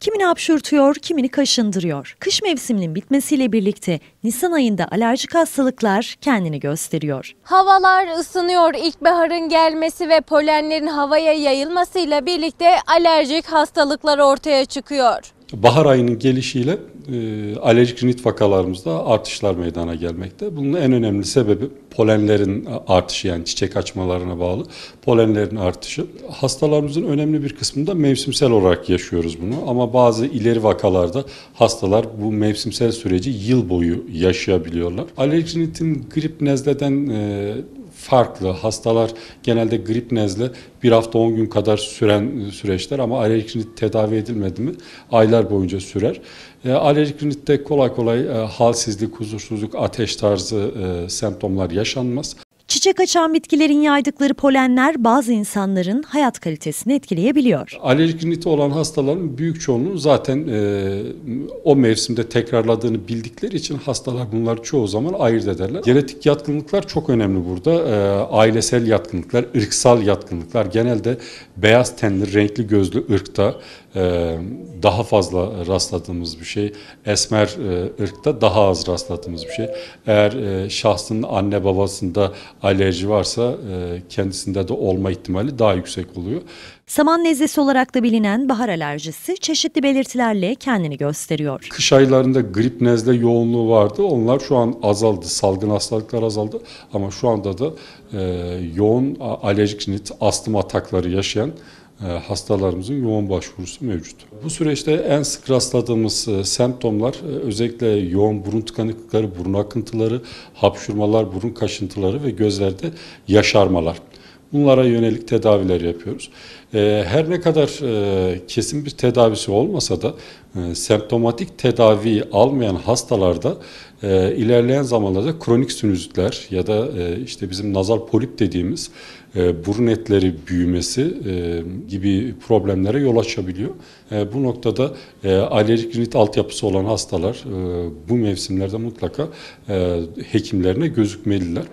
Kimini hapşırtıyor, kimini kaşındırıyor. Kış mevsiminin bitmesiyle birlikte Nisan ayında alerjik hastalıklar kendini gösteriyor. Havalar ısınıyor. İlkbaharın gelmesi ve polenlerin havaya yayılmasıyla birlikte alerjik hastalıklar ortaya çıkıyor. Bahar ayının gelişiyle alerjik rinit vakalarımızda artışlar meydana gelmekte. Bunun en önemli sebebi polenlerin artışı, yani çiçek açmalarına bağlı polenlerin artışı. Hastalarımızın önemli bir kısmında mevsimsel olarak yaşıyoruz bunu, ama bazı ileri vakalarda hastalar bu mevsimsel süreci yıl boyu yaşayabiliyorlar. Alerjik rinitin grip nezleden farklı. Hastalar genelde grip nezle bir hafta 10 gün kadar süren süreçler, ama alerjik rinit tedavi edilmedi mi aylar boyunca sürer. Alerjik rinitte kolay kolay halsizlik, huzursuzluk, ateş tarzı semptomlar yaşanmaz. Çiçek açan bitkilerin yaydıkları polenler bazı insanların hayat kalitesini etkileyebiliyor. Alerjik riniti olan hastaların büyük çoğunluğu zaten o mevsimde tekrarladığını bildikleri için hastalar bunları çoğu zaman ayırt ederler. Genetik yatkınlıklar çok önemli burada. Ailesel yatkınlıklar, ırksal yatkınlıklar genelde beyaz tenli, renkli gözlü ırkta daha fazla rastladığımız bir şey. Esmer ırkta daha az rastladığımız bir şey. Eğer şahsın anne babasında alerji varsa kendisinde de olma ihtimali daha yüksek oluyor. Saman nezlesi olarak da bilinen bahar alerjisi çeşitli belirtilerle kendini gösteriyor. Kış aylarında grip nezle yoğunluğu vardı. Onlar şu an azaldı. Salgın hastalıklar azaldı. Ama şu anda da yoğun alerjik rinit, astım atakları yaşayan hastalarımızın yoğun başvurusu mevcut. Bu süreçte en sık rastladığımız semptomlar özellikle yoğun burun tıkanıklıkları, burun akıntıları, hapşurmalar, burun kaşıntıları ve gözlerde yaşarmalar. Bunlara yönelik tedaviler yapıyoruz. Her ne kadar kesin bir tedavisi olmasa da semptomatik tedavi almayan hastalarda ilerleyen zamanlarda kronik sinüzitler ya da işte bizim nazal polip dediğimiz burun etleri büyümesi gibi problemlere yol açabiliyor. Bu noktada alerjik rinit altyapısı olan hastalar bu mevsimlerde mutlaka hekimlerine gözükmeliler.